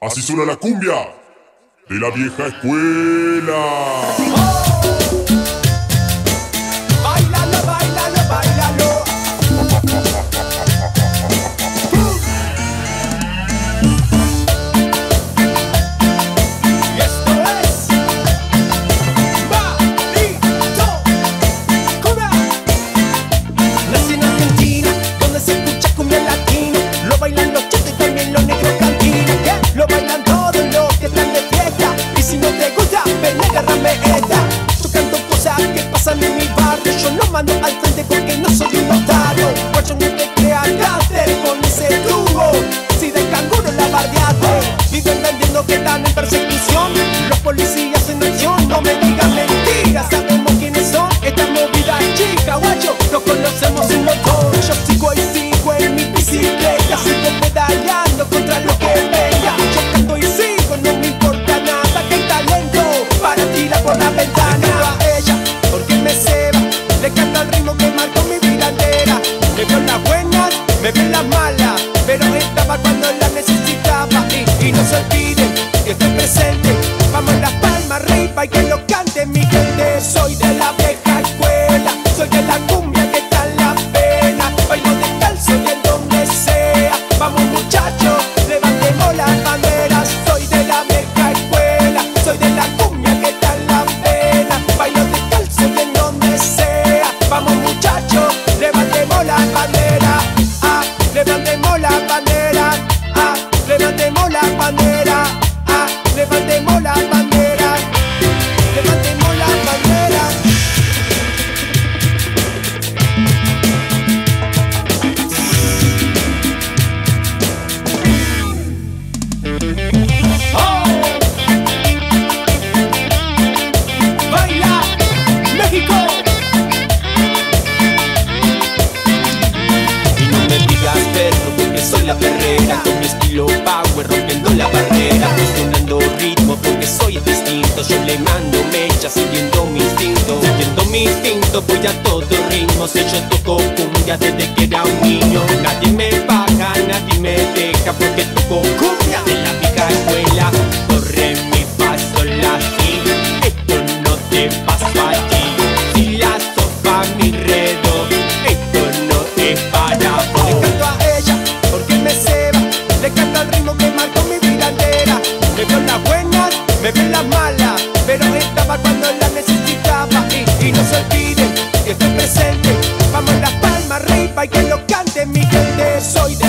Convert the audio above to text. Así suena la cumbia de la vieja escuela. Al frente porque no soy un notario. Guacho, no te creas hacer con ese truco. Si de canguro la bardeaste, vivo entendiendo que están en persecución. Los policías en acción, no me digas mentiras. Sabemos quiénes son, esta movida chica. Guacho, nos conocemos un montón. Yo sigo y sigo en mi bicicleta, sigo pedaleando contra lo que venga. Yo canto y sigo, no me importa nada. Que hay talento para tirar por la ventana. Me vio las malas, pero estaba cuando las necesitaba. Y no se olviden que estoy presente. Vamos en las palmas, ripa y que lo cante mi gente. Soy de la vieja escuela, soy de la cumbia que está en la pena. Bailo descalzo y en donde sea. Vamos muchachos, levantemos las banderas. Soy de la vieja escuela, soy de la cumbia que está en la pena. Bailo descalzo y en donde sea. Vamos muchachos, levantemos las banderas. Levantemos la bandera, ah, levantemos la bandera, ah, levantemos la bandera, levantemos la bandera. Oh. Baila México. Soy la perrera, con mi estilo power rompiendo la barrera, cuestionando ritmo porque soy distinto. Yo le mando mecha siguiendo mi instinto. Siguiendo mi instinto voy a todo ritmo. Si yo toco cumbia desde que era un niño, nadie me baja, nadie me deja, porque toco cumbia de la vieja escuela. Corre mi paso la sí, esto no te pasa a ti. Si la sopa mi redo, esto no te para vos. Le canto al ritmo que marcó mi vida entera. Me vio las buenas, me vio las malas, pero estaba cuando las necesitaba. Y no se olviden que estoy presente. Vamos en las palmas, ripa y que lo cante mi gente. Soy de